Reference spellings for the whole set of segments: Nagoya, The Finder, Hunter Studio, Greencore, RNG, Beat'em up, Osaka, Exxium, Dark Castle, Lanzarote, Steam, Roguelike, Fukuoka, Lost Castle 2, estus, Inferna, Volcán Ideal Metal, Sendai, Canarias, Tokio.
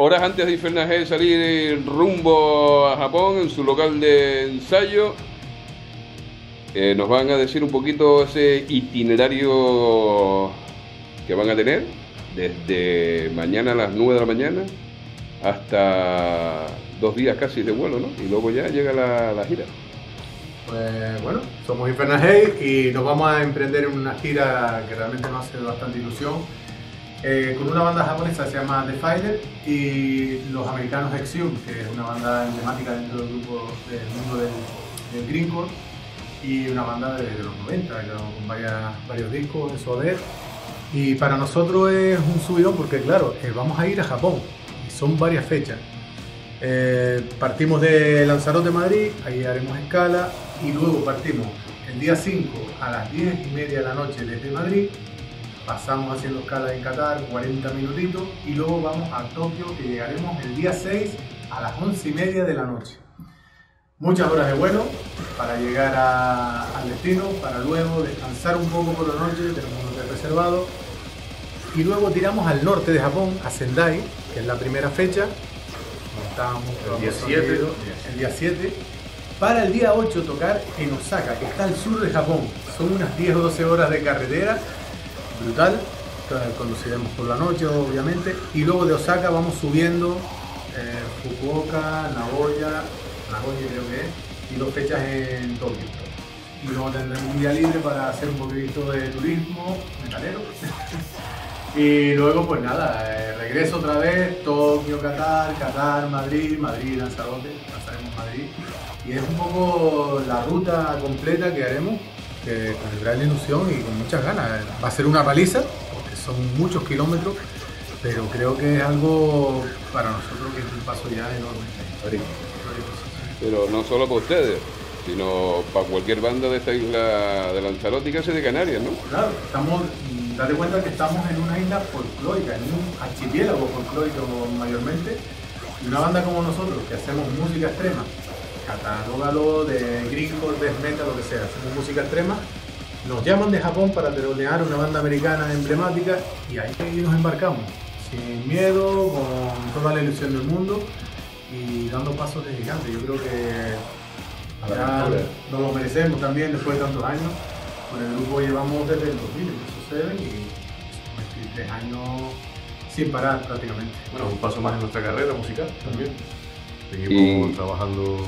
Horas antes de Inferna G salir rumbo a Japón en su local de ensayo, nos van a decir un poquito ese itinerario que van a tener desde mañana a las 9 de la mañana hasta 2 días casi de vuelo, ¿no? Y luego ya llega la gira. Pues bueno, somos Inferna G y nos vamos a emprender en una gira que realmente nos hace bastante ilusión, con una banda japonesa que se llama The Finder y los americanos Exxium, que es una banda emblemática dentro del grupo del mundo del Greencore, y una banda de los 90 con varios discos en su haber. Y para nosotros es un subidón porque, claro, vamos a ir a Japón y son varias fechas. Partimos de Lanzarote, Madrid, ahí haremos escala y luego partimos el día 5 a las 10:30 de la noche desde Madrid, pasamos haciendo escala en Qatar 40 minutitos y luego vamos a Tokio, que llegaremos el día 6 a las 11:30 de la noche. Muchas horas de vuelo para llegar al destino, para luego descansar un poco por la noche, tenemos un hotel reservado, y luego tiramos al norte de Japón, a Sendai, que es la primera fecha. El día 7, para el día 8 tocar en Osaka, que está al sur de Japón. Son unas 10 o 12 horas de carretera, brutal. Conduciremos por la noche, obviamente, y luego de Osaka vamos subiendo Fukuoka, Nagoya creo que es, y 2 fechas en Tokio. Y luego tendremos un día libre para hacer un poquito de turismo metalero. Y luego, pues nada, regreso otra vez, Tokio, Qatar, Madrid, Lanzarote, pasaremos Madrid. Y es un poco la ruta completa que haremos, que con gran ilusión y con muchas ganas. Va a ser una paliza, porque son muchos kilómetros, pero creo que es algo para nosotros que es un paso ya enorme. Pero no solo para ustedes, sino para cualquier banda de esta isla de Lanzarote y casi de Canarias, ¿no? Claro, date cuenta que estamos en una isla folclórica, en un archipiélago folclórico mayormente, y una banda como nosotros, que hacemos música extrema, catalógalo de Greencore, death metal, lo que sea, hacemos música extrema, nos llaman de Japón para telonear una banda americana emblemática y ahí nos embarcamos, sin miedo, con toda la ilusión del mundo y dando pasos de gigante. Yo creo que ahora nos lo merecemos también después de tantos años. Con el grupo llevamos desde el 2000, y 3 años sin parar prácticamente. Bueno, un paso más en nuestra carrera musical también. Seguimos trabajando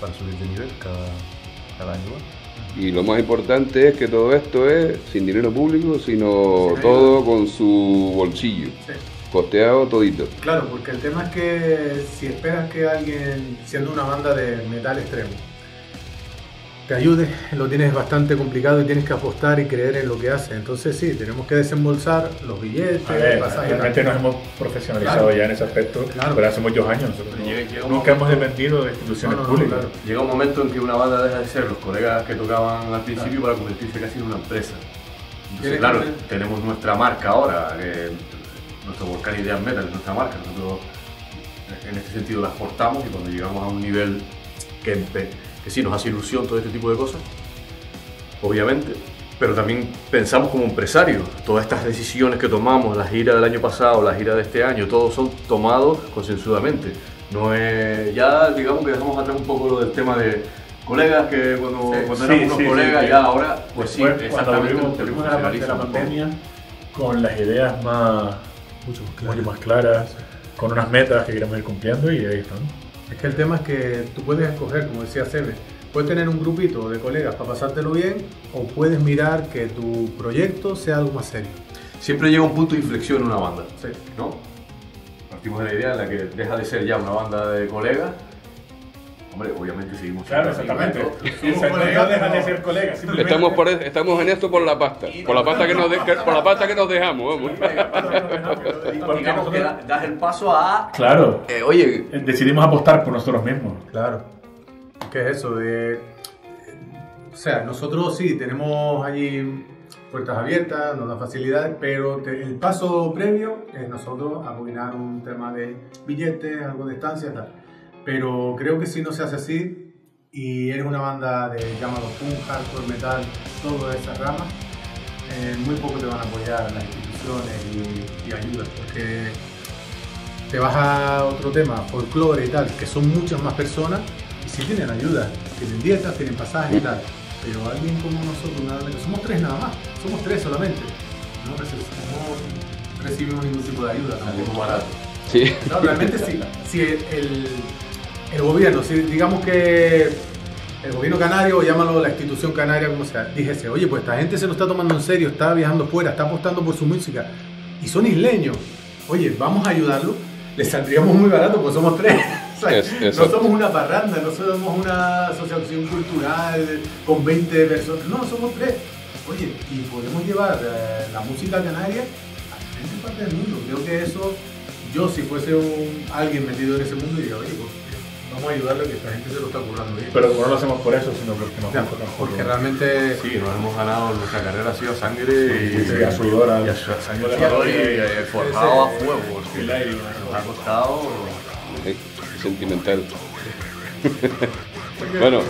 para subir de nivel cada año más. Y lo más importante es que todo esto es sin dinero público, sino todo con su bolsillo. Sí. Costeado todito. Claro, porque el tema es que si esperas que alguien, siendo una banda de metal extremo, te ayude, lo tienes bastante complicado y tienes que apostar y creer en lo que hace. Entonces sí, tenemos que desembolsar los billetes, pasajes. Realmente nos hemos profesionalizado, claro, ya en ese aspecto, claro, pero hacemos 2 años. Nunca hemos dependido de instituciones públicas. Claro. Llega un momento en que una banda deja de ser los colegas que tocaban al principio, claro, para convertirse casi en una empresa. Entonces, claro, tenemos nuestra marca ahora, nuestro Volcán Ideal Metal, nuestra marca. Nosotros en este sentido la exportamos y cuando llegamos a un nivel que sí, nos hace ilusión todo este tipo de cosas, obviamente, pero también pensamos como empresarios. Todas estas decisiones que tomamos, la gira del año pasado, la gira de este año, todos son tomados concienzudamente. No es, ya digamos que dejamos atrás un poco lo del tema de colegas, que cuando éramos unos colegas, ya ahora, pues sí, exactamente. Cuando volvimos a la pandemia, con las ideas mucho más claras, con unas metas que queremos ir cumpliendo y ahí estamos. Es que el tema es que tú puedes escoger, como decía Seme, puedes tener un grupito de colegas para pasártelo bien o puedes mirar que tu proyecto sea algo más serio. Siempre llega un punto de inflexión en una banda, sí, ¿no? Partimos de la idea en la que deja de ser ya una banda de colegas. Hombre, obviamente seguimos. Claro, exactamente. No dejan de ser colegas. Estamos en esto por la pasta. Por la pasta que nos dejamos. Vamos. Digamos que das el paso a... Claro. Oye, decidimos apostar por nosotros mismos. Claro. ¿Qué es eso? O sea, nosotros sí, tenemos allí puertas abiertas, nos dan facilidades, pero el paso previo es nosotros abonar un tema de billetes, algo de estancia y tal. Pero creo que si no se hace así y eres una banda de llámalo punk, hardcore, metal, todas esas ramas, muy poco te van a apoyar las instituciones y ayudas, porque te vas a otro tema, folclore y tal, que son muchas más personas y sí tienen ayuda, tienen dietas, tienen pasajes y tal, pero alguien como nosotros, somos tres nada más, somos tres solamente, no recibimos ningún tipo de ayuda, tampoco barato. Sí. No, realmente sí, si el gobierno, si digamos que el gobierno canario, o llámalo la institución canaria, como sea, dijese, oye, pues esta gente se lo está tomando en serio, está viajando fuera, está apostando por su música y son isleños, oye, vamos a ayudarlo, les saldríamos muy barato porque somos tres. O sea, no somos una parranda, no somos una asociación cultural con 20 personas, no, somos tres. Oye, y podemos llevar la música canaria a diferentes partes del mundo. Creo que eso, yo si fuese alguien metido en ese mundo, diría, oye, pues, vamos a ayudarle a que esta gente se lo está currando bien. Pero no lo hacemos por eso, sino porque nos gusta tanto. Porque realmente... Sí, nos hemos ganado, nuestra carrera ha sido a sangre y a sudor, y forjado a fuego. Nos ha costado... Sentimental. Bueno...